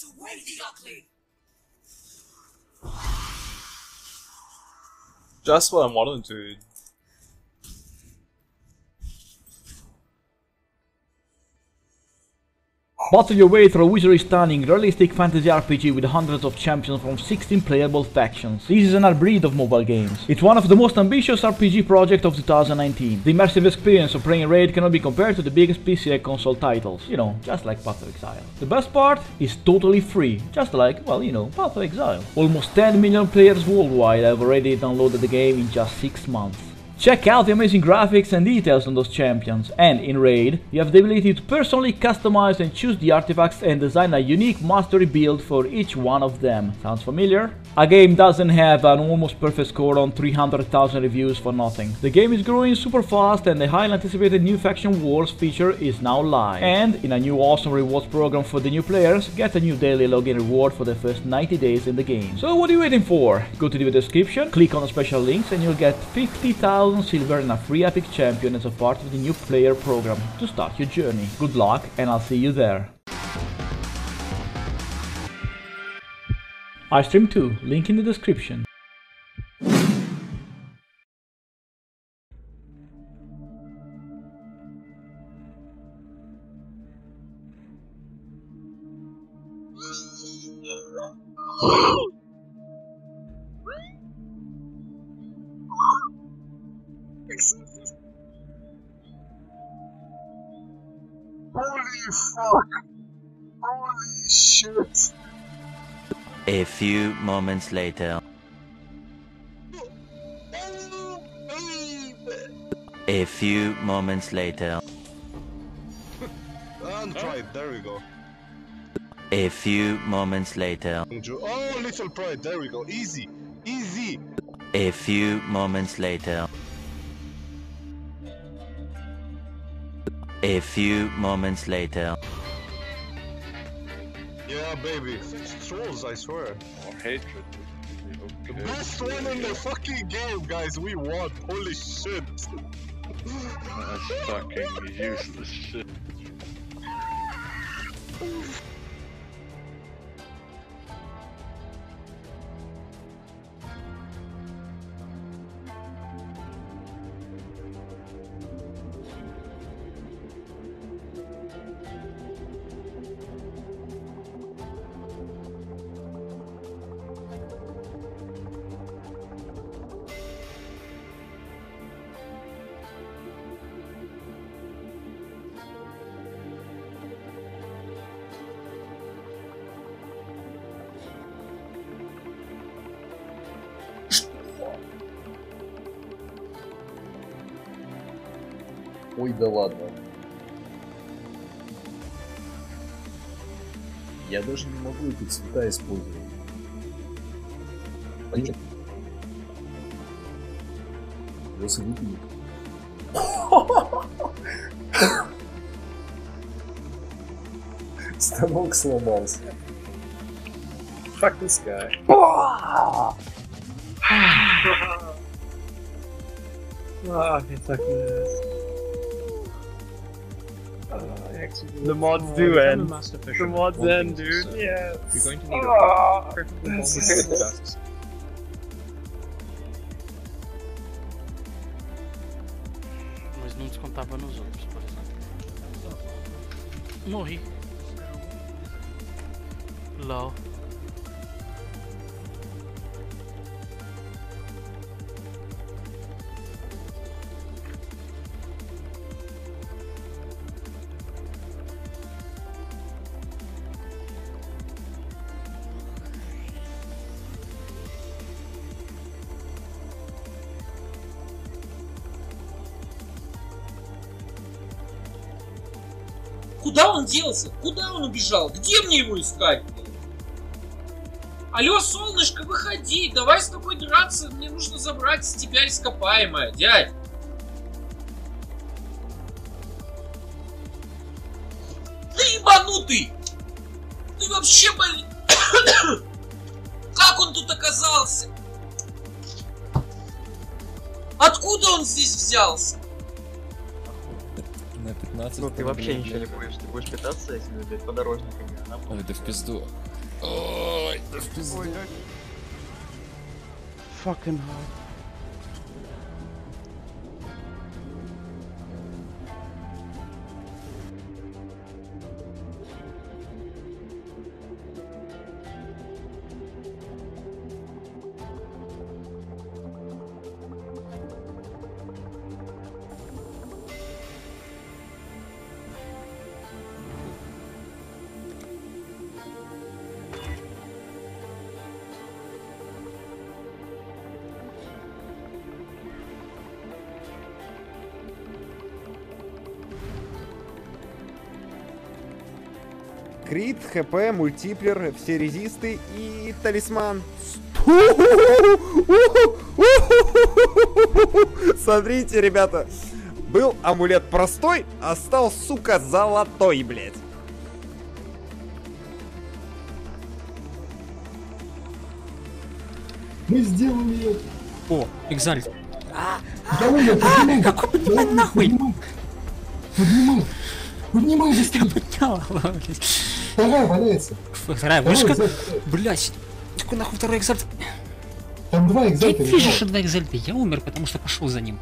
Cast away the ugly! Just what I wanted, dude. Battle your way through a wizardry-stunning, realistic fantasy RPG with hundreds of champions from 16 playable factions. This is an hybrid of mobile games. It's one of the most ambitious RPG projects of 2019. The immersive experience of playing Raid cannot be compared to the biggest PC and console titles, you know, just like Path of Exile. The best part is totally free, just like, well, you know, Path of Exile. Almost 10 million players worldwide have already downloaded the game in just 6 months. Check out the amazing graphics and details on those champions, and in Raid, you have the ability to personally customize and choose the artifacts and design a unique mastery build for each one of them. Sounds familiar? A game doesn't have an almost perfect score on 300,000 reviews for nothing. The game is growing super fast and the highly anticipated new faction wars feature is now live. And in a new awesome rewards program for the new players, get a new daily login reward for the first 90 days in the game. So what are you waiting for? Go to the description, click on the special links and you'll get 50,000 silver and a free epic champion as a part of the new player program to start your journey. Good luck and I'll see you there. I stream too, link in the description. Holy fuck! Holy shit! A few moments later. A few moments later. Untried, there we go. A few moments later. Oh, little pride, there we go. Easy, easy. A few moments later. A few moments later. Yeah, baby. Such trolls, I swear. Or hatred. Okay. The best one in the fucking game, guys. We won. Holy shit. That's fucking useless shit. Ой, да ладно. Я даже не могу эти цвета использовать. Понятно? Просто выпили. Станок сломался. Fuck this guy. Ах, не так нравится. The mods do end. The mods end, dude. So yeah. You're going to need a perfectly molded glass. Mas não descontava nos outros, por exemplo. Morri. LOL. Куда он делся? Куда он убежал? Где мне его искать? Алло, солнышко, выходи, давай с тобой драться, мне нужно забрать с тебя ископаемое, дядь. Ты ебанутый! Ты вообще болит! Как он тут оказался? Откуда он здесь взялся? на 15. Ну ты вообще ничего не будешь, ты будешь питаться этими, блядь, подорожниками. Ой, да в пизду. Ой, да в пизду. Fucking hell. Крит, ХП, мультиплер, все резисты и талисман. Смотрите, ребята. Был амулет простой, а стал, сука, золотой, блядь. Мы сделали это. О, Exile. Какой нахуй? Поднимай. Поднимай, быстрее. Вторая валяется. Вторая вышка? Блять. Какой нахуй второй экзальт? Там два экзальта. Я вижу, что два экзальта. Я умер, потому что пошел за ним.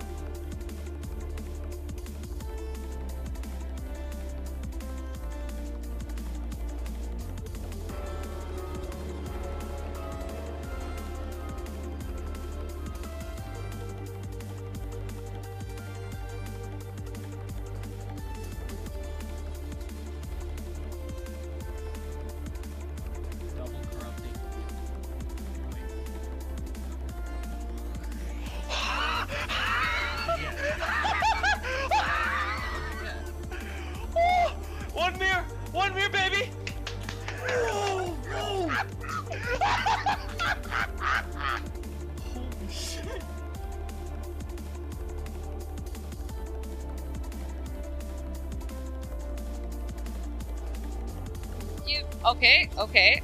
Okay, okay.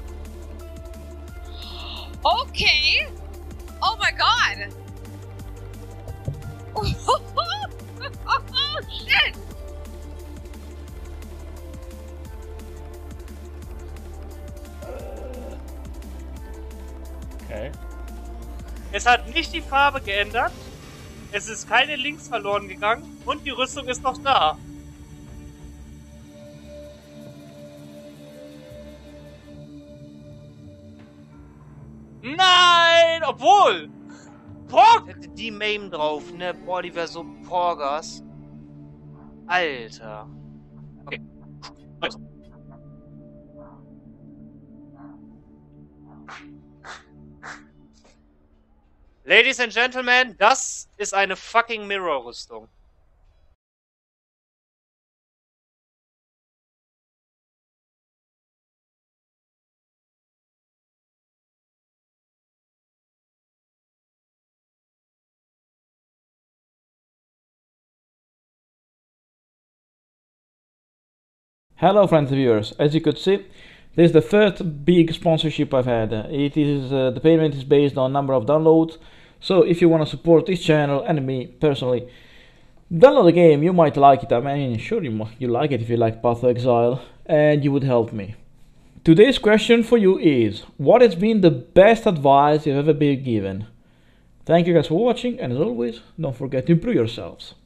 Okay! Oh my god! Oh shit! Okay. Es hat nicht die Farbe geändert, es ist keine Links verloren gegangen und die Rüstung ist noch da. Nein! Obwohl! Porg! Hätte die Mame drauf, ne? Boah, die wäre so Porgas. Alter. Okay. Ladies and Gentlemen, das ist eine fucking Mirror-Rüstung. Hello friends and viewers, as you could see, this is the first big sponsorship I've had. It is the payment is based on number of downloads, so if you want to support this channel and me personally, download the game, you might like it. I mean, sure you like it if you like Path of Exile, and you would help me. Today's question for you is, what has been the best advice you've ever been given? Thank you guys for watching, and as always, don't forget to improve yourselves.